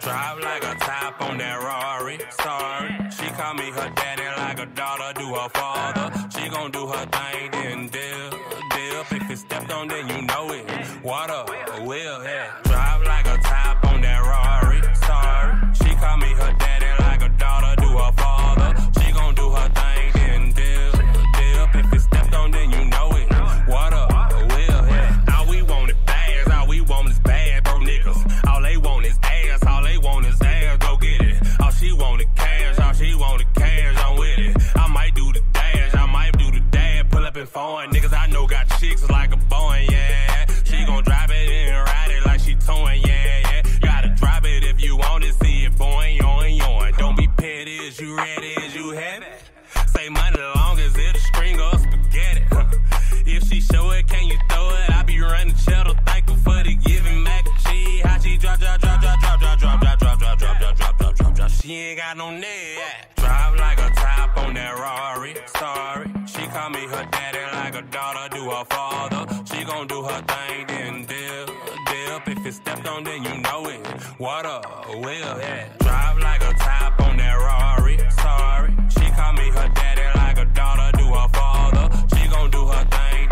Drive like a top on that Rari, sorry. She call me her daddy like a daughter do her father. She gon' do her thing, then dip. If it stepped on, then you know it. Water, will, yeah. Drive like a top on that Rari, sorry. She call me her daddy like a daughter do her father. She gon' do her thing, then dip. If it stepped on, then you know it. Water, will, yeah. All we want is fast, all we want is bad, bro, niggas. All they want is ass, all they want is ass, go get it. All she wanted cash, all she wanted cash, I'm with it. I might do the dash, I might do the dab, pull up in foreign niggas I know got chicks like a Boeing, yeah. She gon' drive it in and ride it like she towing, yeah. Gotta drive it if you want it, see it boing, yoin, yoin. Don't be petty, is you ready, is you heavy? Say money long as it a string or spaghetti. If she show it, can you throw it? I be running cheddar, thankful for the giving mac and cheese. How she drop. She ain't got no neck. Drive like a top on that Rari, sorry. She call me her daddy like a daughter do her father. She gon' do her thing, then dip. If it stepped on, then you know it. Water, will, yeah. Drive like a top on that Rari, sorry. She call me her daddy like a daughter do her father. She gon' do her thing.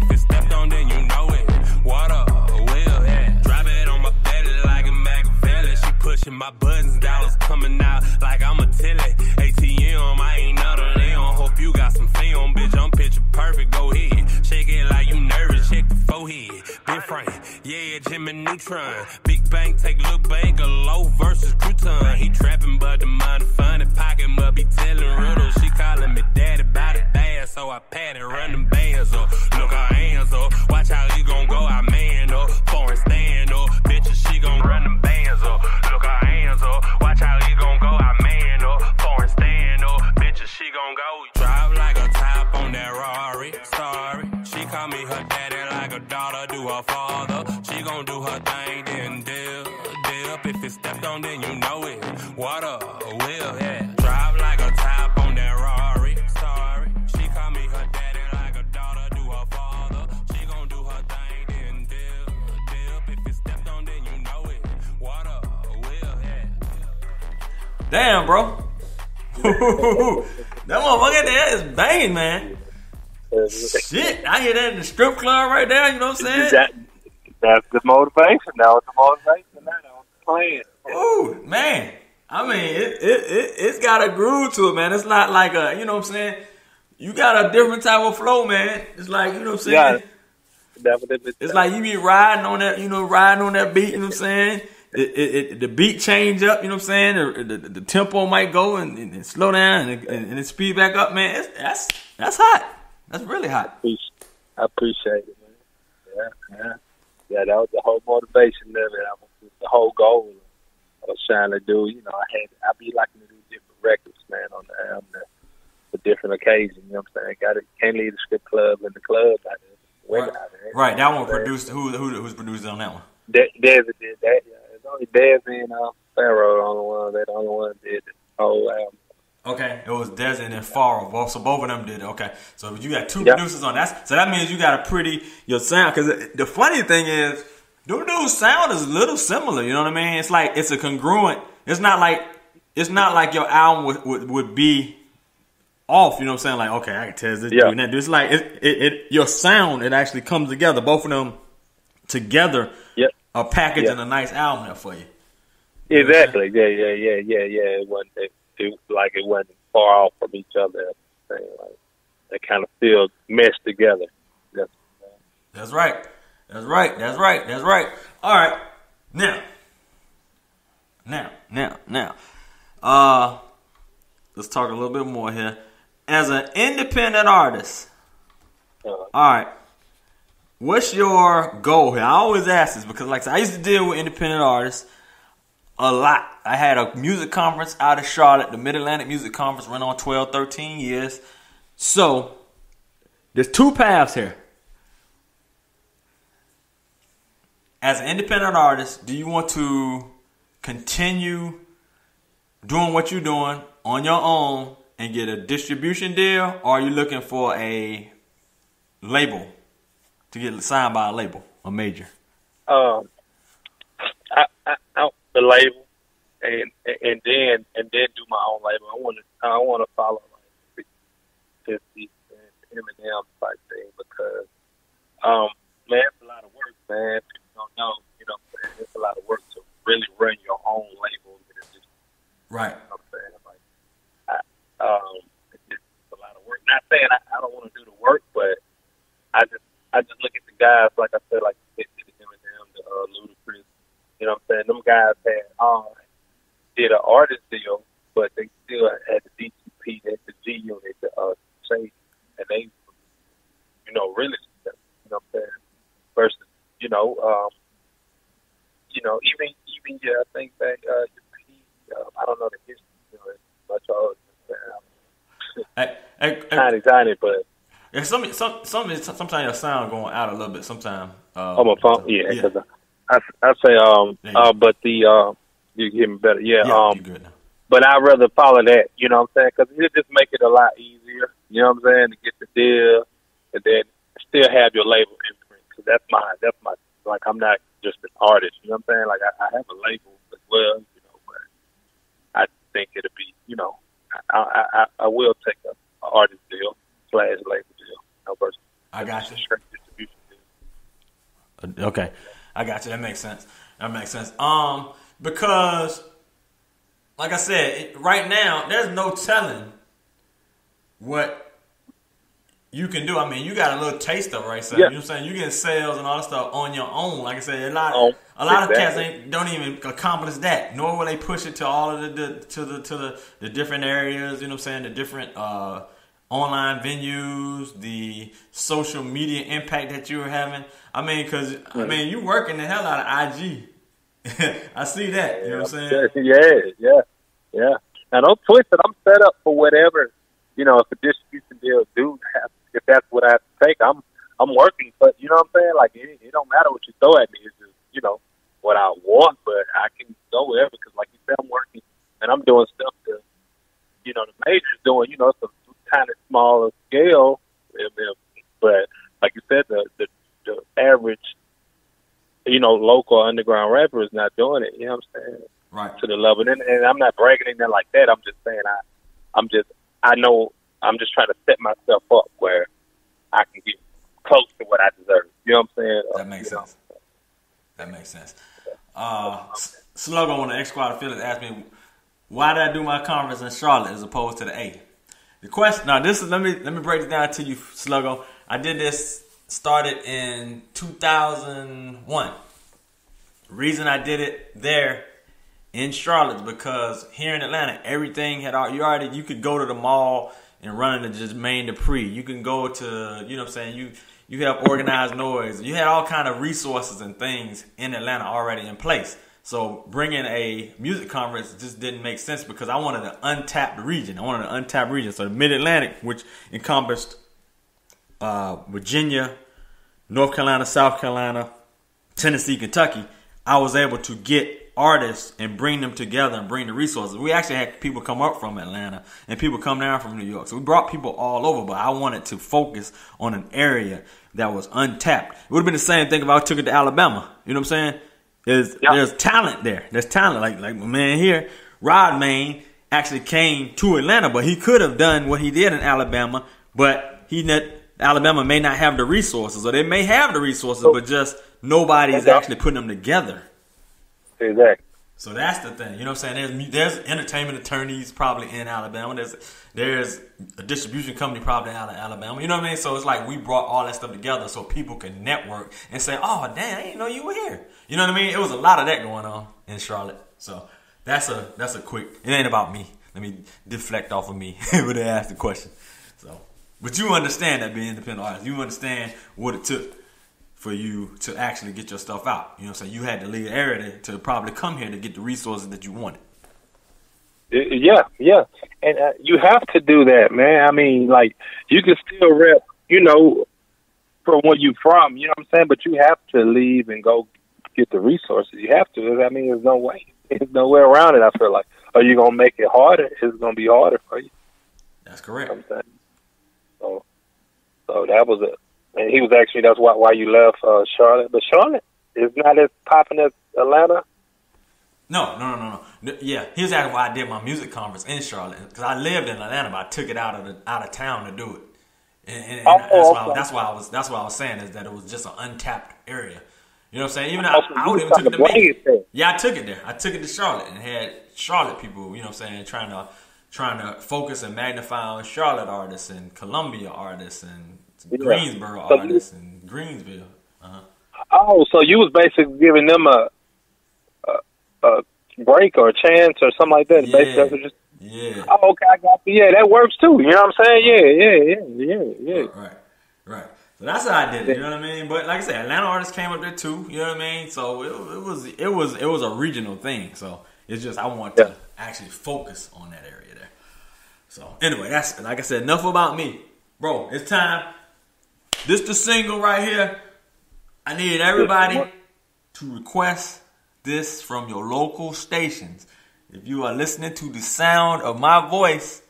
If it stepped on, then you know it. Water, will, yeah. Drop it on my belly like a Machiavelli. She pushing my buttons, dollars coming out like I'm a tilly. ATM, I ain't none of them. Hope you got some film, bitch. I'm picture perfect, go ahead. Shake it like you nervous, check the forehead. Big Frank, yeah, Jimmy Neutron. Big Bank, take Lil Bank, a low versus crouton. He trapping, but the money funny. Pocket must be telling riddles. She calling me daddy by the bad, so I pat it, run them bands up. Look her hands up, watch how he gon' go, I man up. Foreign stand up, bitches, she gon' run them bands up. Look her hands up, watch how he gon' go, I man up. Foreign stand up, bitches, she gon' go. Drive like a top on that Rari, sorry. She call me her daddy like a daughter do her father. She gon' do her thing, then dip. If it stepped on, then you know it. Water, will, yeah. Drive like a top on that Rari, sorry. She call me her daddy like a daughter do her father. She gon' do her thing, then dip. If it stepped on, then you know it. Water, will, yeah. Damn, bro. That motherfucker there is banging, man. Shit, I hear that in the strip club right there, you know what I'm saying? That's the motivation. That was the motivation that I was playing. Ooh, man. I mean, it's got a groove to it, man. It's not like a, you know what I'm saying? You got a different type of flow, man. It's like, you know what I'm saying? Yeah, it's like you be riding on that, you know, riding on that beat, you know what I'm saying? The beat change up, you know what I'm saying? The tempo might go and slow down and it speed back up, man. That's hot. That's really hot. I appreciate it, man. Yeah, that was the whole motivation of it. The whole goal I was trying to do, you know, I be liking to do different records, man, on the album for different occasions, you know what I'm saying? Can't leave the strip club and the club out there. Right, right. That one produced, who's produced on that one? Desi did that, yeah. It's only Desi and Farro on the one. They're the only one that did the whole album. Okay, it was Desi and then Farro. So both of them did it. Okay, so you got two producers on that. So that means you got a pretty your sound. Because the funny thing is, them dudes' sound is a little similar. You know what I mean? It's like it's a congruent. It's not like your album would be off. You know what I'm saying? Like, okay, I can test this dude and that dude. It's like your sound. It actually comes together. Both of them together are packaging a nice album there for you. Exactly. You know yeah. It wasn't that. Like it wasn't far off from each other. Like they kind of feel meshed together. That's right. All right. Now. Let's talk a little bit more here. As an independent artist, all right, what's your goal here? I always ask this because, like I said, I used to deal with independent artists a lot. I had a music conference out of Charlotte, the Mid-Atlantic Music Conference, went on 12, 13 years. So, there's two paths here. As an independent artist, do you want to continue doing what you're doing on your own and get a distribution deal, or are you looking for a label to get signed by a label, a major? I the label, and then do my own label. I want to follow like 50 and Eminem type thing, because man, it's a lot of work, man. People don't know, you know what I'm saying? It's a lot of work to really run your own label. And it's just, right. You know what I'm saying? Like, it's just a lot of work. Not saying I don't want to do the work, but I just look at the guys, like I said, like the Eminem, the Ludacris. You know what I'm saying? Them guys did an artist deal, but they still had the DTP, that's the G Unit, the Chase, and they, you know, really, you know what I'm saying? Versus, you know, even yeah, I think back I don't know the history, you know, much older than that. Not excited, but yeah, sometimes your sound going out a little bit. Sometimes I'm a pump, yeah. Cause I say but the you hear me better, yeah. But I'd rather follow that, you know what I'm saying? Because it just make it a lot easier, you know what I'm saying, to get the deal, and then still have your label imprint. Because that's my like, I'm not just an artist, you know what I'm saying? Like I have a label as well, you know. But I think it'll be, you know, I will take an artist deal / label deal, you know, versus I got you. Straight distribution deal. Okay. I got you. That makes sense. Because, like I said, right now, there's no telling what you can do. I mean, you got a little taste of it right now. Yeah. You know what I'm saying? You get sales and all that stuff on your own. Like I said, a lot of cats don't even accomplish that. Nor will they push it to all of the different areas. You know what I'm saying? The different online venues, the social media impact that you were having. I mean, because, I mean, you working the hell out of IG. I see that. You know what I'm saying? Yeah. Now, don't twist it. I'm set up for whatever, you know, if a distribution deal do have, if that's what I have to take, I'm working. But, you know what I'm saying? Like, it don't matter what you throw at me. It's just, you know, what I want, but I can go wherever. Because, like you said, I'm working, and I'm doing stuff that, you know, the major's doing, you know, some kind of smaller scale. But, like you said, the average, you know, local underground rapper is not doing it. You know what I'm saying? Right. To the level, and I'm not bragging in there like that. I'm just saying I know I'm just trying to set myself up where I can get close to what I deserve. You know what I'm saying? That makes sense. Sluggo on the X Squad affiliate asked me, why did I do my conference in Charlotte as opposed to the A? The question. Now this is let me break it down to you, Sluggo. I did this. Started in 2001. The reason I did it there in Charlotte is because here in Atlanta, everything you could go to the mall and run into Jermaine Dupri. You can go to, you know what I'm saying, you have Organized Noise. You had all kind of resources and things in Atlanta already in place. So bringing a music conference just didn't make sense because I wanted an untapped region. So the Mid-Atlantic, which encompassed Virginia, North Carolina, South Carolina, Tennessee, Kentucky, I was able to get artists and bring them together and bring the resources. We actually had people come up from Atlanta and people come down from New York. So we brought people all over, but I wanted to focus on an area that was untapped. It would have been the same thing if I took it to Alabama. You know what I'm saying? There's talent there. There's talent. Like my man here, Rodmaine, actually came to Atlanta, but he could have done what he did in Alabama, but Alabama may not have the resources, or they may have the resources, but just nobody's actually putting them together. Exactly. So that's the thing. You know what I'm saying? There's entertainment attorneys probably in Alabama. There's a distribution company probably out of Alabama. You know what I mean? So it's like we brought all that stuff together so people can network and say, oh, damn, I didn't know you were here. You know what I mean? It was a lot of that going on in Charlotte. So that's a quick – it ain't about me. Let me deflect off of me when they ask the question. So – but you understand that being independent artist. You understand what it took for you to actually get your stuff out. You know what I'm saying? You had to leave the area to probably come here to get the resources that you wanted. Yeah. And you have to do that, man. I mean, like, you can still rep, you know, from where you're from, you know what I'm saying? But you have to leave and go get the resources. You have to. I mean, there's no way. There's no way around it, I feel like. Are you going to make it harder? It's going to be harder for you. That's correct. You know what I'm saying? So that was And he was actually, that's why you left Charlotte. But Charlotte is not as popping as Atlanta. No. Yeah, here's actually why I did my music conference in Charlotte, because I lived in Atlanta, but I took it out of town to do it. And that's why I was saying is that it was just an untapped area. You know what I'm saying? Even I would even took it to Macon. Yeah, I took it there. I took it to Charlotte and had Charlotte people, you know what I'm saying, trying to focus and magnify on Charlotte artists and Columbia artists and Greensboro artists and Greensville. Uh-huh. Oh, so you was basically giving them a break or a chance or something like that. Yeah. Basically, just, yeah. Oh, okay, I got you. Yeah, that works too. You know what I'm saying? Yeah. Right. So that's how I did it. You know what I mean? But like I said, Atlanta artists came up there too. You know what I mean? So it was a regional thing. So it's just I wanted to actually focus on that area there. So anyway, that's like I said. Enough about me, bro. It's time. This the single right here. I need everybody to request this from your local stations. If you are listening to the sound of my voice,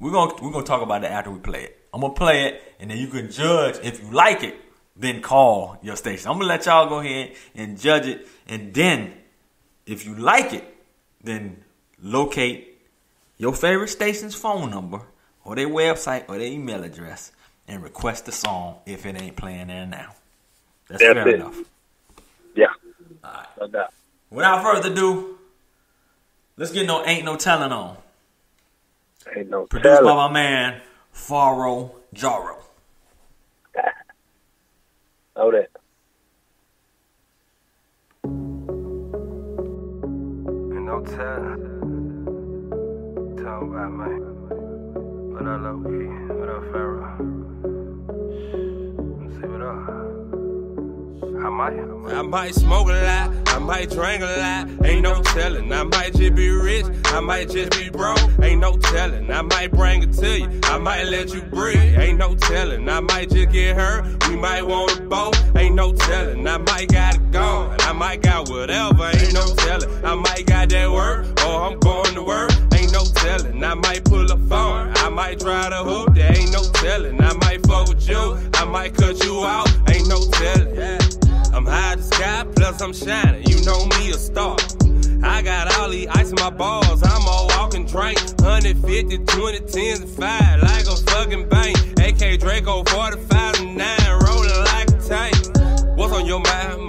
we're gonna talk about it after we play it. I'm gonna play it, and then you can judge if you like it. Then call your station. I'm gonna let y'all go ahead and judge it, and then if you like it, then locate your favorite station's phone number or their website or their email address and request the song if it ain't playing there now. That's fair enough. Yeah. All right. No doubt. Without further ado, let's get Ain't No Telling on. Ain't No Telling. Produced by my man, Farro Jarro. Know that. Ain't no telling. Tell about me. What up, Loki? What up, Farro? Let's see what up. I might smoke a lot. I might drink a lot, ain't no telling. I might just be rich, I might just be broke, ain't no telling. I might bring it to you, I might let you breathe, ain't no telling. I might just get hurt, we might want it both, ain't no telling. I might gotta go, I might got whatever, ain't no telling. I might got that work, or I'm going to work, ain't no telling. I might pull a phone, I might try to hoop, there ain't no telling. I might fuck with you, I might cut you out, ain't no telling. Yeah. I'm high as the sky, plus I'm shining, you know me a star. I got all the ice in my balls, I'm all walking drink. 150, 20, 10s, and 5, like a fucking bank. AK Draco, 45 and 9, rolling like a tank. What's on your mind?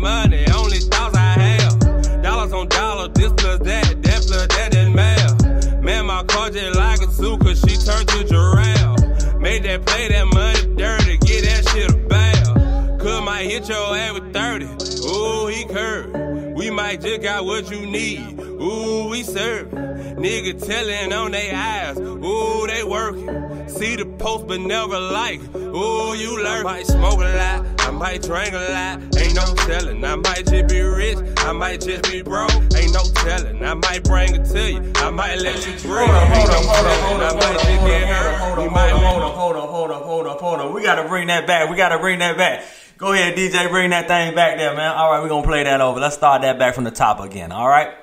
Money, only thoughts I have. Dollars on dollars, this plus that, that plus that, that mail. Man, my car just like a zoo, cause she turned to giraffe. Made that play, that money dirty, get that shit a bail. Could might hit your ass with 30. Ooh, he curved. We might just got what you need. Ooh, we serve. Nigga telling on they eyes. Ooh, they working. See the post but never like. Ooh, you lurk. I might smoke a lot. I might drink a lot. Ain't no telling. I might just be rich. I might just be broke. Ain't no telling. I might bring it to you. I might let you drink. Hold on. We gotta bring that back. Go ahead, DJ, bring that thing back there, man. All right, we're going to play that over. Let's start that back from the top again, all right?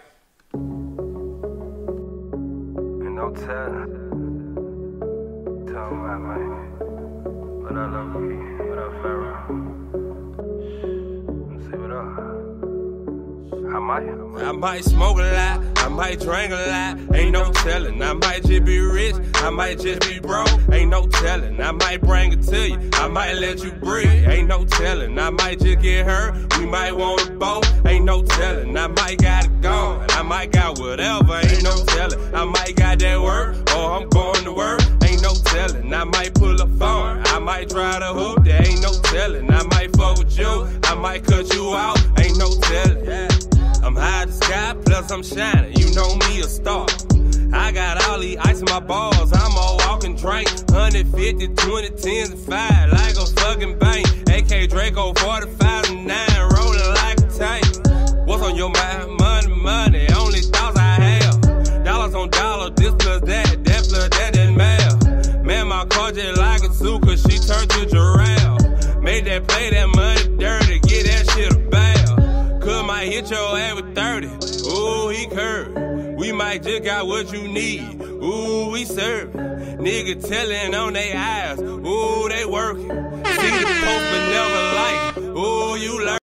Ain't no telling. Tell my man. What up, Loki? What up, Farro? Let's see what up. I might smoke a lot. I might drink a lot, ain't no telling. I might just be rich, I might just be broke, ain't no telling. I might bring it to you, I might let you breathe, ain't no telling. I might just get hurt, we might want it both, ain't no telling. I might gotta go, I might got whatever, ain't no telling. I might got that work, or I'm going to work, ain't no telling. I might pull a phone, I might try to hoop, there ain't no telling. I might fuck with you, I might cut you out, ain't no telling. Yeah. I'm high as the sky, plus I'm shining, you know me a star. I got all the ice in my balls, I'm all walking drink. 150, 20, 10s, and 5, like a fucking bank. AK Draco, 45 and 9, rolling like a tank. What's on your mind? Money, only thoughts I have. Dollars on dollars, this plus that, that plus that, that mail. Man, my car just like a zoo, cause she turned to giraffe. Made that play, that money dirty, get that shit a bail. Could might hit your ass with 30. Ooh, he curved. We might just got what you need. Ooh, we serve. Nigga telling on they eyes, ooh, they working. See the Pope but never like, ooh, you learn.